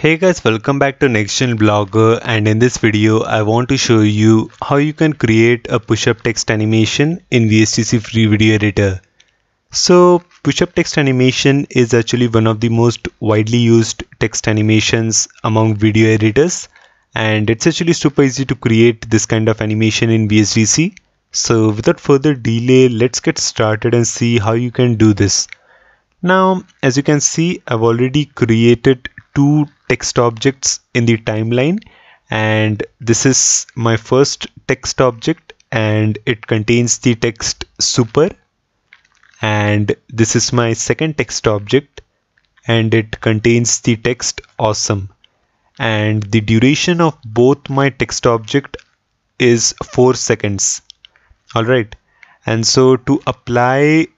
Hey guys, welcome back to NextGenBlogger, and in this video I want to show you how you can create a push-up text animation in VSDC Free Video Editor. So push-up text animation is actually one of the most widely used text animations among video editors, and it's actually super easy to create this kind of animation in VSDC. So without further delay, let's get started and see how you can do this. Now as you can see, I've already created two text objects in the timeline, and this is my first text object and it contains the text super, and this is my second text object and it contains the text awesome. And the duration of both my text object is 4 seconds. Alright, and so to apply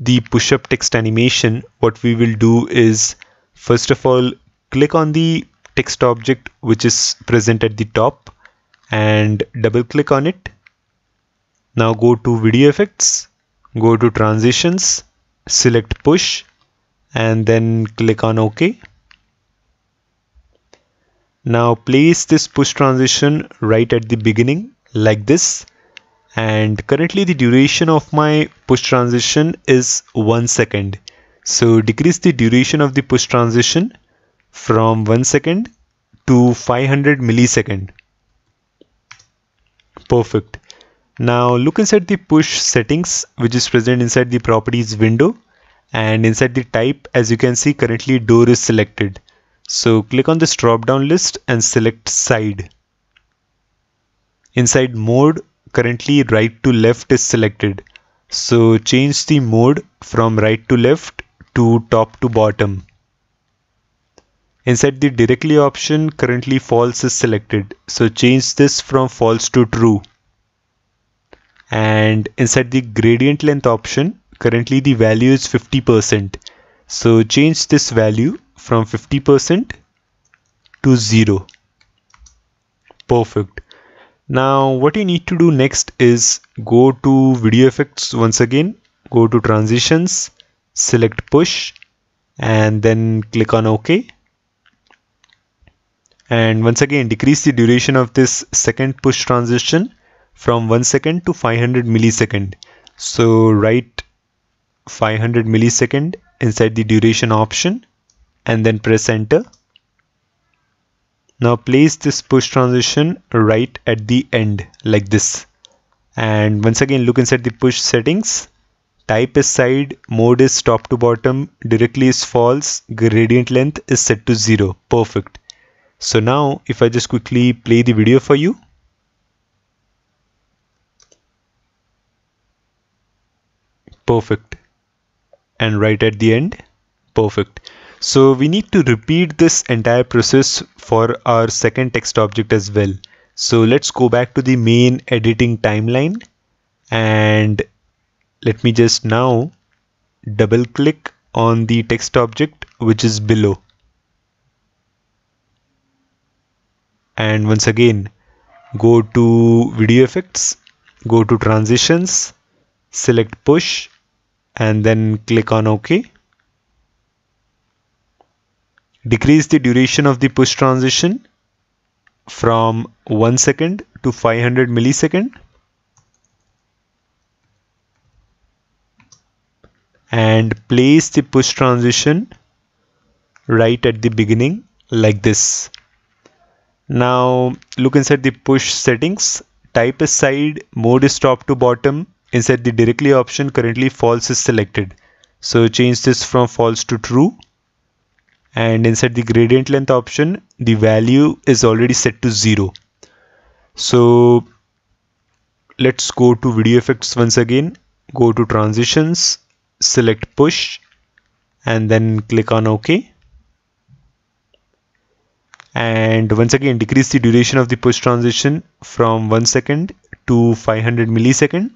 the push-up text animation, what we will do is, first of all, click on the text object which is present at the top and double click on it. Now go to video effects, go to transitions, select push, and then click on OK. Now place this push transition right at the beginning like this, and currently the duration of my push transition is 1 second. So decrease the duration of the push transition from 1 second to 500 milliseconds. Perfect. Now look inside the push settings which is present inside the properties window, and inside the type, as you can see, currently door is selected. So click on this drop down list and select side. Inside mode, currently right to left is selected. So change the mode from right to left to top to bottom. Inside the directly option, currently false is selected, so change this from false to true. And inside the gradient length option, currently the value is 50%, so change this value from 50% to 0. Perfect. Now what you need to do next is go to video effects once again, go to transitions, select push, and then click on OK. And once again decrease the duration of this second push transition from 1 second to 500 milliseconds. So write 500 millisecond inside the duration option and then press enter. Now place this push transition right at the end like this, and once again look inside the push settings. Type is side, mode is top to bottom, directly is false, gradient length is set to 0. Perfect. So now if I just quickly play the video for you. Perfect. And right at the end. Perfect. So we need to repeat this entire process for our second text object as well. So let's go back to the main editing timeline, and let me just now double click on the text object which is below. And once again go to video effects, go to transitions, select push, and then click on OK. Decrease the duration of the push transition from 1 second to 500 milliseconds, and place the push transition right at the beginning like this. Now look inside the push settings. Type is side, mode is top to bottom, inside the directly option, currently false is selected, so change this from false to true. And inside the gradient length option, the value is already set to 0. So let's go to video effects once again, go to transitions, select push, and then click on OK. And once again decrease the duration of the push transition from 1 second to 500 milliseconds,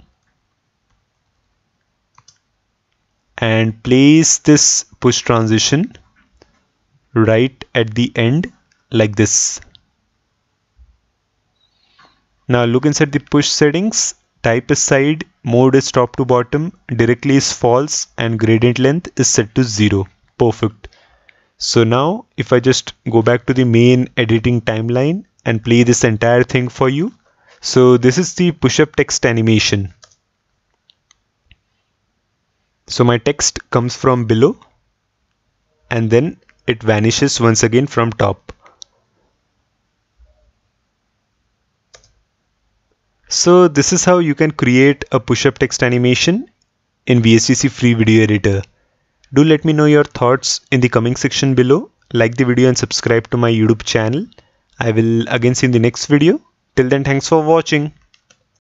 and place this push transition right at the end like this. Now look inside the push settings. Type is side, mode is top to bottom, directly is false, and gradient length is set to 0. Perfect. So now if I just go back to the main editing timeline and play this entire thing for you. So this is the push-up text animation. So my text comes from below and then it vanishes once again from top. So this is how you can create a push-up text animation in VSDC Free Video Editor. Do let me know your thoughts in the comment section below. Like the video and subscribe to my YouTube channel. I will again see you in the next video. Till then, thanks for watching.